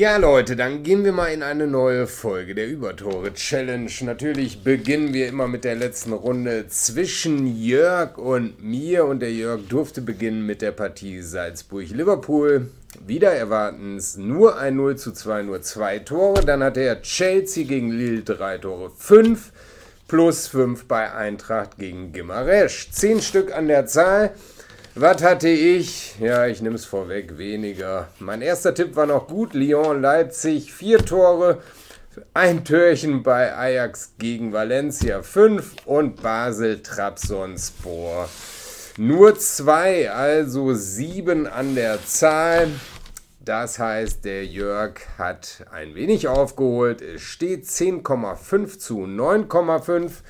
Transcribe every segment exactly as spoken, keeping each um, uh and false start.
Ja Leute, dann gehen wir mal in eine neue Folge der Übertore-Challenge. Natürlich beginnen wir immer mit der letzten Runde zwischen Jörg und mir. Und der Jörg durfte beginnen mit der Partie Salzburg-Liverpool. Wieder erwartens nur ein null zu zwei, nur zwei Tore. Dann hatte er Chelsea gegen Lille drei Tore, fünf. Plus fünf bei Eintracht gegen Gimaresch. zehn Stück an der Zahl. Was hatte ich? Ja, ich nehme es vorweg, weniger. Mein erster Tipp war noch gut. Lyon, Leipzig, vier Tore. Ein Türchen bei Ajax gegen Valencia, fünf. Und Basel, Trabzonspor, nur zwei. Also sieben an der Zahl. Das heißt, der Jörg hat ein wenig aufgeholt. Es steht zehn Komma fünf zu neun Komma fünf.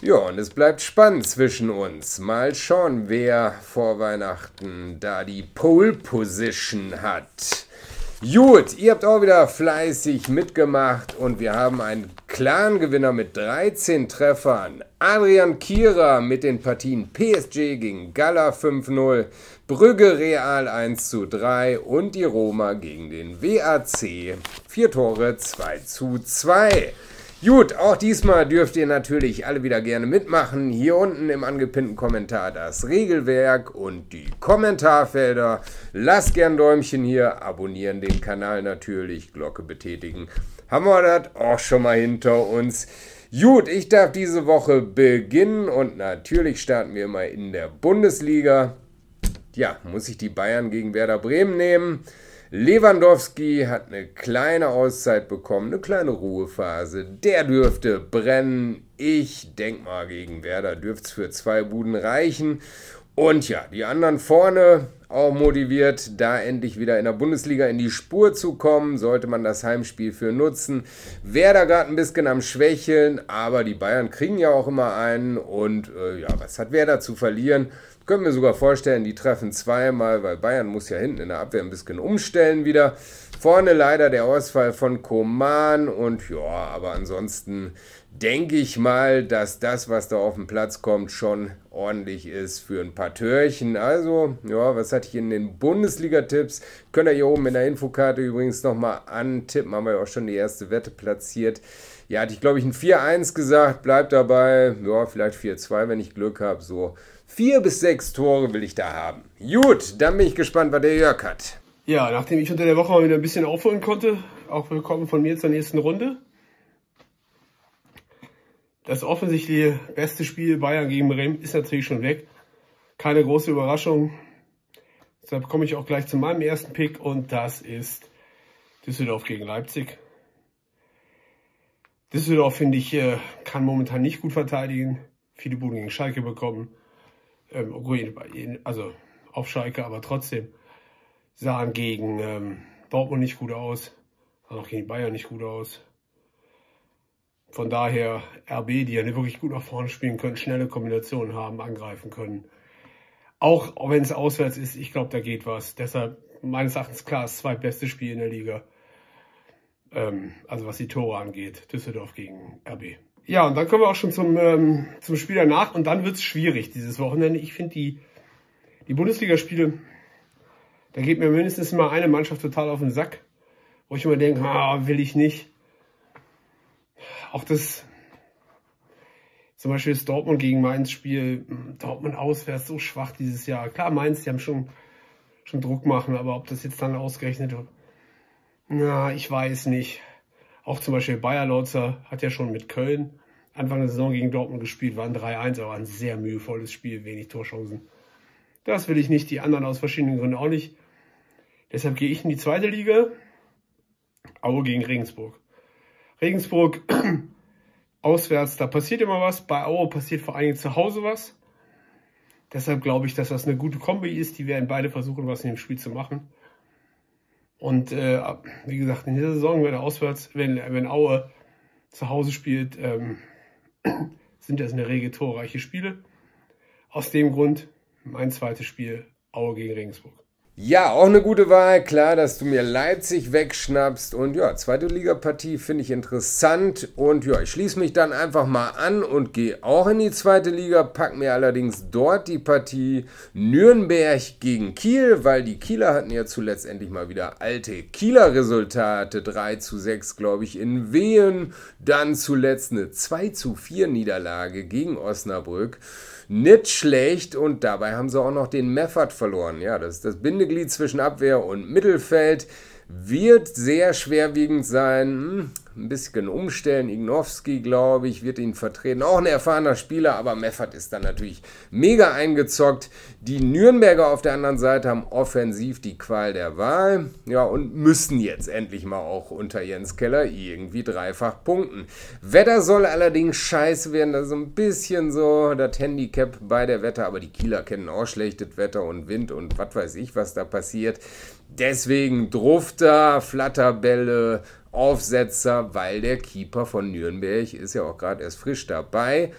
Ja, und es bleibt spannend zwischen uns. Mal schauen, wer vor Weihnachten da die Pole Position hat. Gut, ihr habt auch wieder fleißig mitgemacht und wir haben einen klaren Gewinner mit dreizehn Treffern. Adrian Kira mit den Partien P S G gegen Gala fünf zu null, Brügge Real eins zu drei und die Roma gegen den W A C. vier Tore zwei zu zwei. Gut, auch diesmal dürft ihr natürlich alle wieder gerne mitmachen. Hier unten im angepinnten Kommentar das Regelwerk und die Kommentarfelder. Lasst gern Däumchen hier, abonnieren den Kanal natürlich, Glocke betätigen. Haben wir das auch schon mal hinter uns. Gut, ich darf diese Woche beginnen und natürlich starten wir mal in der Bundesliga. Ja, muss ich die Bayern gegen Werder Bremen nehmen? Lewandowski hat eine kleine Auszeit bekommen, eine kleine Ruhephase. Der dürfte brennen. Ich denke mal, gegen Werder dürfte es für zwei Buden reichen. Und ja, die anderen vorne auch motiviert, da endlich wieder in der Bundesliga in die Spur zu kommen. Sollte man das Heimspiel für nutzen. Werder gerade ein bisschen am Schwächeln, aber die Bayern kriegen ja auch immer einen. Und äh, ja, was hat Werder zu verlieren? Können wir sogar vorstellen, die treffen zweimal, weil Bayern muss ja hinten in der Abwehr ein bisschen umstellen wieder. Vorne leider der Ausfall von Coman und ja, aber ansonsten denke ich mal, dass das, was da auf den Platz kommt, schon ordentlich ist für ein paar Törchen. Also, ja, was hatte ich in den Bundesliga-Tipps? Könnt ihr hier oben in der Infokarte übrigens nochmal antippen, haben wir ja auch schon die erste Wette platziert. Ja, hatte ich, glaube ich, ein vier eins gesagt, bleibt dabei, ja, vielleicht vier zwei, wenn ich Glück habe, so vier bis sechs Tore will ich da haben. Gut, dann bin ich gespannt, was der Jörg hat. Ja, nachdem ich unter der Woche mal wieder ein bisschen aufholen konnte, auch willkommen von mir zur nächsten Runde. Das offensichtlich beste Spiel Bayern gegen Bremen ist natürlich schon weg. Keine große Überraschung. Deshalb komme ich auch gleich zu meinem ersten Pick und das ist Düsseldorf gegen Leipzig. Düsseldorf, finde ich, kann momentan nicht gut verteidigen. Viele Buden gegen Schalke bekommen. Also auf Schalke, aber trotzdem sahen gegen ähm, Dortmund nicht gut aus, sahen auch gegen Bayern nicht gut aus. Von daher R B, die ja nicht wirklich gut nach vorne spielen können, schnelle Kombinationen haben, angreifen können. Auch wenn es auswärts ist, ich glaube, da geht was. Deshalb meines Erachtens klar das zweitbeste Spiel in der Liga. Ähm, also was die Tore angeht, Düsseldorf gegen R B. Ja, und dann kommen wir auch schon zum, ähm, zum Spiel danach. Und dann wird es schwierig dieses Wochenende. Ich finde, die, die Bundesligaspiele, da geht mir mindestens mal eine Mannschaft total auf den Sack. Wo ich immer denke, ah, will ich nicht. Auch das, zum Beispiel das Dortmund gegen Mainz-Spiel. Dortmund auswärts so schwach dieses Jahr. Klar, Mainz, die haben schon, schon Druck machen. Aber ob das jetzt dann ausgerechnet wird, na, ich weiß nicht. Auch zum Beispiel Bayer Lorzer hat ja schon mit Köln Anfang der Saison gegen Dortmund gespielt, waren drei eins, aber ein sehr mühevolles Spiel, wenig Torchancen. Das will ich nicht, die anderen aus verschiedenen Gründen auch nicht. Deshalb gehe ich in die zweite Liga, Aue gegen Regensburg. Regensburg auswärts, da passiert immer was, bei Aue passiert vor allem zu Hause was. Deshalb glaube ich, dass das eine gute Kombi ist, die werden beide versuchen, was in dem Spiel zu machen. Und äh, wie gesagt, in dieser Saison, wenn er auswärts, wenn, wenn Aue zu Hause spielt, ähm, sind das in der Regel torreiche Spiele. Aus dem Grund mein zweites Spiel, Aue gegen Regensburg. Ja, auch eine gute Wahl. Klar, dass du mir Leipzig wegschnappst. Und ja, zweite Liga-Partie finde ich interessant. Und ja, ich schließe mich dann einfach mal an und gehe auch in die zweite Liga. Pack mir allerdings dort die Partie Nürnberg gegen Kiel, weil die Kieler hatten ja zuletzt endlich mal wieder alte Kieler Resultate. drei zu sechs, glaube ich, in Wehen. Dann zuletzt eine zwei zu vier Niederlage gegen Osnabrück. Nicht schlecht, und dabei haben sie auch noch den Meffert verloren. Ja, das ist das Bindeglied zwischen Abwehr und Mittelfeld. Wird sehr schwerwiegend sein. Hm, ein bisschen umstellen. Ignowski, glaube ich, wird ihn vertreten. Auch ein erfahrener Spieler, aber Meffert ist dann natürlich mega eingezockt. Die Nürnberger auf der anderen Seite haben offensiv die Qual der Wahl. Ja, und müssen jetzt endlich mal auch unter Jens Keller irgendwie dreifach punkten. Wetter soll allerdings scheiße werden. Das ist so ein bisschen so das Handicap bei der Wetter. Aber die Kieler kennen auch schlechtes Wetter und Wind und was weiß ich, was da passiert. Deswegen Drufter, Flatterbälle, Aufsetzer, weil der Keeper von Nürnberg ist ja auch gerade erst frisch dabei.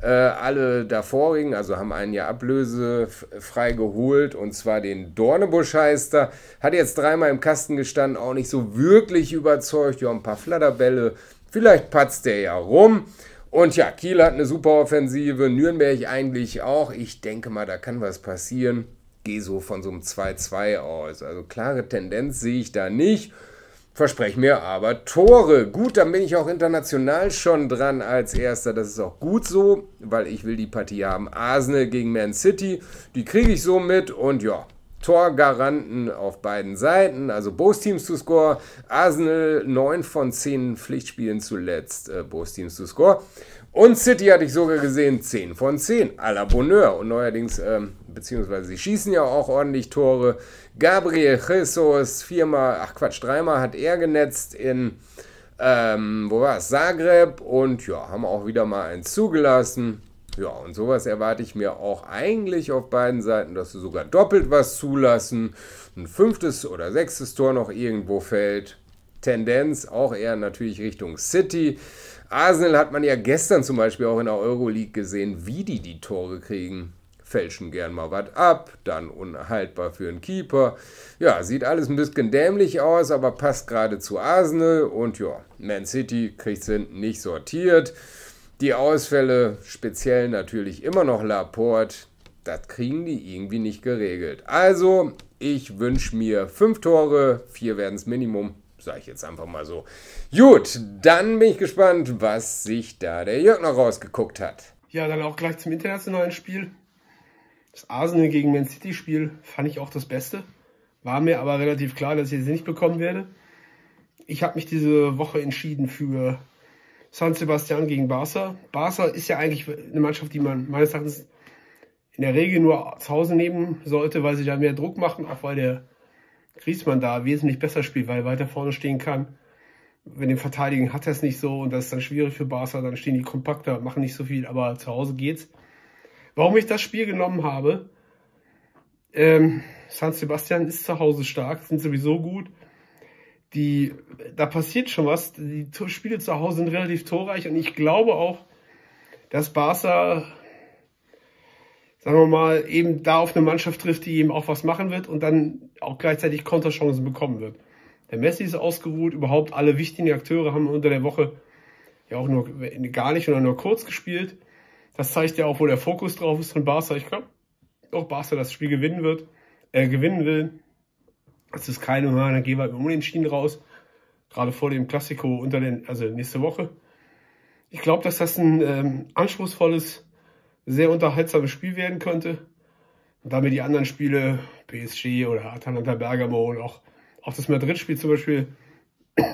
Äh, alle davorigen, also haben einen ja ablösefrei geholt, und zwar den Dornebusch heißt er. Hat jetzt dreimal im Kasten gestanden, auch nicht so wirklich überzeugt. Ja, ein paar Flatterbälle, vielleicht patzt der ja rum. Und ja, Kiel hat eine super Offensive, Nürnberg eigentlich auch. Ich denke mal, da kann was passieren. Gehe so von so einem zwei zu zwei aus. Also klare Tendenz sehe ich da nicht. Verspreche mir aber Tore. Gut, dann bin ich auch international schon dran als Erster. Das ist auch gut so, weil ich will die Partie haben. Arsenal gegen Man City, die kriege ich so mit. Und ja, Torgaranten auf beiden Seiten. Also both Teams to score. Arsenal neun von zehn Pflichtspielen zuletzt. Äh, both Teams to score. Und City hatte ich sogar gesehen, zehn von zehn, à la Bonheur. Und neuerdings, ähm, beziehungsweise sie schießen ja auch ordentlich Tore. Gabriel Jesus, viermal, ach Quatsch, dreimal hat er genetzt in, ähm, wo war es, Zagreb. Und ja, haben auch wieder mal eins zugelassen. Ja, und sowas erwarte ich mir auch eigentlich auf beiden Seiten, dass sie sogar doppelt was zulassen. Ein fünftes oder sechstes Tor noch irgendwo fällt. Tendenz auch eher natürlich Richtung City. Arsenal hat man ja gestern zum Beispiel auch in der Euroleague gesehen, wie die die Tore kriegen. Fälschen gern mal was ab, dann unhaltbar für einen Keeper. Ja, sieht alles ein bisschen dämlich aus, aber passt gerade zu Arsenal. Und ja, Man City kriegt es hinten nicht sortiert. Die Ausfälle, speziell natürlich immer noch Laporte, das kriegen die irgendwie nicht geregelt. Also, ich wünsche mir fünf Tore, vier werden es Minimum. Sage ich jetzt einfach mal so. Gut, dann bin ich gespannt, was sich da der Jörg noch rausgeguckt hat. Ja, dann auch gleich zum internationalen Spiel. Das Arsenal gegen Man City Spiel fand ich auch das Beste. War mir aber relativ klar, dass ich es nicht bekommen werde. Ich habe mich diese Woche entschieden für San Sebastian gegen Barca. Barca ist ja eigentlich eine Mannschaft, die man meines Erachtens in der Regel nur zu Hause nehmen sollte, weil sie da mehr Druck machen, auch weil der Griezmann da wesentlich besser spielt, weil er weiter vorne stehen kann. Wenn den Verteidigen hat er es nicht so, und das ist dann schwierig für Barca, dann stehen die kompakter, machen nicht so viel, aber zu Hause geht's. Warum ich das Spiel genommen habe, ähm, San Sebastian ist zu Hause stark, sind sowieso gut. Die, da passiert schon was, die Spiele zu Hause sind relativ torreich, und ich glaube auch, dass Barca, sagen wir mal, eben da auf eine Mannschaft trifft, die eben auch was machen wird und dann auch gleichzeitig Konterchancen bekommen wird. Der Messi ist ausgeruht, überhaupt alle wichtigen Akteure haben unter der Woche ja auch nur gar nicht oder nur kurz gespielt. Das zeigt ja auch, wo der Fokus drauf ist von Barca. Ich glaube, auch Barca das Spiel gewinnen wird, äh, gewinnen will. Das ist keine Hörner, dann gehen wir im Unentschieden raus. Gerade vor dem Clasico, unter den, also nächste Woche. Ich glaube, dass das ein ähm, anspruchsvolles, sehr unterhaltsames Spiel werden könnte. Und damit die anderen Spiele, P S G oder Atalanta Bergamo und auch, auch das Madrid-Spiel zum Beispiel,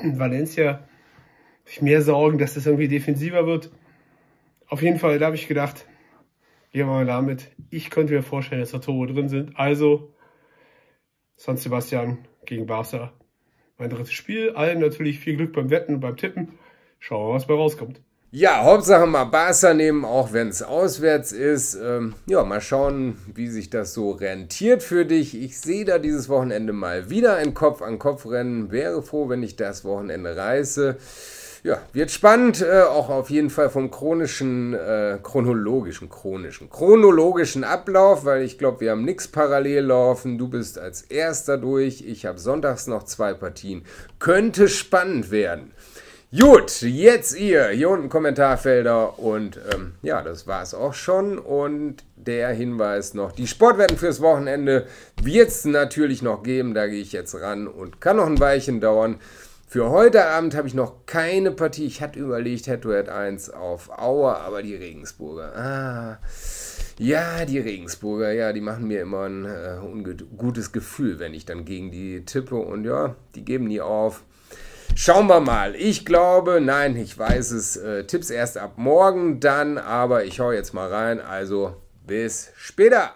Valencia, ich mehr Sorgen, dass das irgendwie defensiver wird. Auf jeden Fall, da habe ich gedacht, gehen wir mal damit. Ich könnte mir vorstellen, dass da Tore drin sind. Also, San Sebastian gegen Barca. Mein drittes Spiel. Allen natürlich viel Glück beim Wetten, beim Tippen. Schauen wir mal, was bei rauskommt. Ja, Hauptsache mal Barca nehmen, auch wenn es auswärts ist. Ähm, ja, mal schauen, wie sich das so rentiert für dich. Ich sehe da dieses Wochenende mal wieder ein Kopf-an-Kopf-Rennen. Wäre froh, wenn ich das Wochenende reiße. Ja, wird spannend, äh, auch auf jeden Fall vom chronischen, äh, chronologischen, chronischen, chronologischen Ablauf, weil ich glaube, wir haben nichts parallel laufen. Du bist als Erster durch, ich habe sonntags noch zwei Partien. Könnte spannend werden. Gut, jetzt ihr, hier unten Kommentarfelder und ähm, ja, das war es auch schon und der Hinweis noch, die Sportwetten fürs Wochenende wird es natürlich noch geben, da gehe ich jetzt ran und kann noch ein Weilchen dauern. Für heute Abend habe ich noch keine Partie. Ich hatte überlegt, Head-to-Head eins auf Aue, aber die Regensburger. Ah, ja, die Regensburger, ja, die machen mir immer ein äh, ungutes Gefühl, wenn ich dann gegen die tippe. Und ja, die geben nie auf. Schauen wir mal. Ich glaube, nein, ich weiß es, äh, Tipps erst ab morgen dann, aber ich hau jetzt mal rein. Also bis später.